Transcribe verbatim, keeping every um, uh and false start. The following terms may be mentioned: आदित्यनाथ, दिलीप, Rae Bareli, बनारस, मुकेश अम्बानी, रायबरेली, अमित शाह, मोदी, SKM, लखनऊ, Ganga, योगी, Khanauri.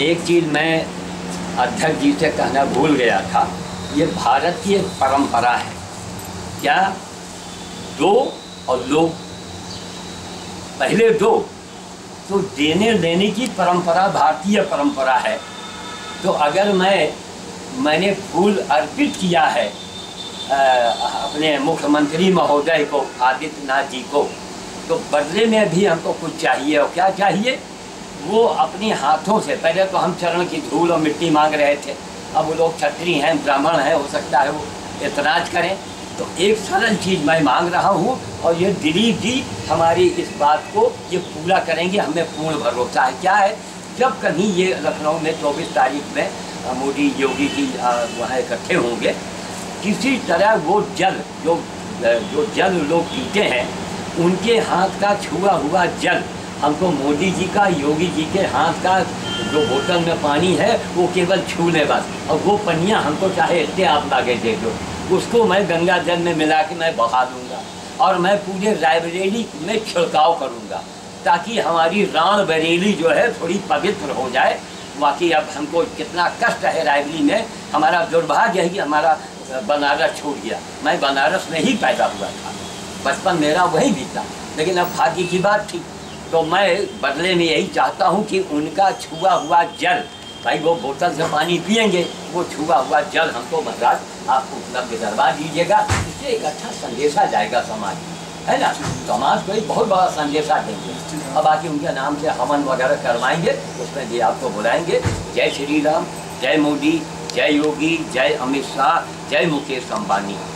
एक चीज़ मैं अध्यक्ष जी से कहना भूल गया था, ये भारत की एक परंपरा है क्या दो और लो, पहले दो, तो देने लेने की परंपरा भारतीय परंपरा है। तो अगर मैं मैंने फूल अर्पित किया है आ, अपने मुख्यमंत्री महोदय को, आदित्यनाथ जी को, तो बदले में भी हमको कुछ चाहिए। और क्या चाहिए? वो अपने हाथों से, पहले तो हम चरण की धूल और मिट्टी मांग रहे थे, अब वो लोग क्षत्रिय हैं, ब्राह्मण हैं, हो सकता है वो एतराज़ करें, तो एक सरल चीज़ मैं मांग रहा हूँ और ये दिलीप जी हमारी इस बात को ये पूरा करेंगे, हमें पूर्ण भरोसा है। क्या है, जब कहीं ये लखनऊ में चौबीस तारीख में मोदी योगी जी वहाँ इकट्ठे होंगे, किसी तरह वो जल जो जो जल लोग पीते हैं उनके हाथ का छुआ हुआ जल हमको मोदी जी का, योगी जी के हाथ का जो बोतल में पानी है वो केवल छू ले बस, और वो पनिया हमको चाहे इतने आप लागे दे दो, उसको मैं गंगा जल में मिला के मैं बहा दूँगा और मैं पूरे रायबरेली में छिड़काव करूँगा ताकि हमारी राण बरेली जो है थोड़ी पवित्र हो जाए। बाकी अब हमको कितना कष्ट है रायबरेली में, हमारा दुर्भाग्य है कि हमारा बनारस छूट गया। मैं बनारस में ही पैदा हुआ था, बचपन मेरा वही बीता, लेकिन अब भाग्य की बात थी। तो मैं बदले में यही चाहता हूँ कि उनका छुआ हुआ जल, भाई वो बोतल से पानी पियेंगे, वो छुआ हुआ जल हमको महाराज आप उपलब्ध करवा दीजिएगा। इससे एक अच्छा संदेशा जाएगा समाज में, है ना, समाज को एक बहुत बड़ा संदेशा देंगे। अब बाकी उनके नाम से हवन वगैरह करवाएंगे, उसमें भी आपको बुलाएंगे। जय श्री राम, जय मोदी, जय योगी, जय अमित शाह, जय मुकेश अम्बानी।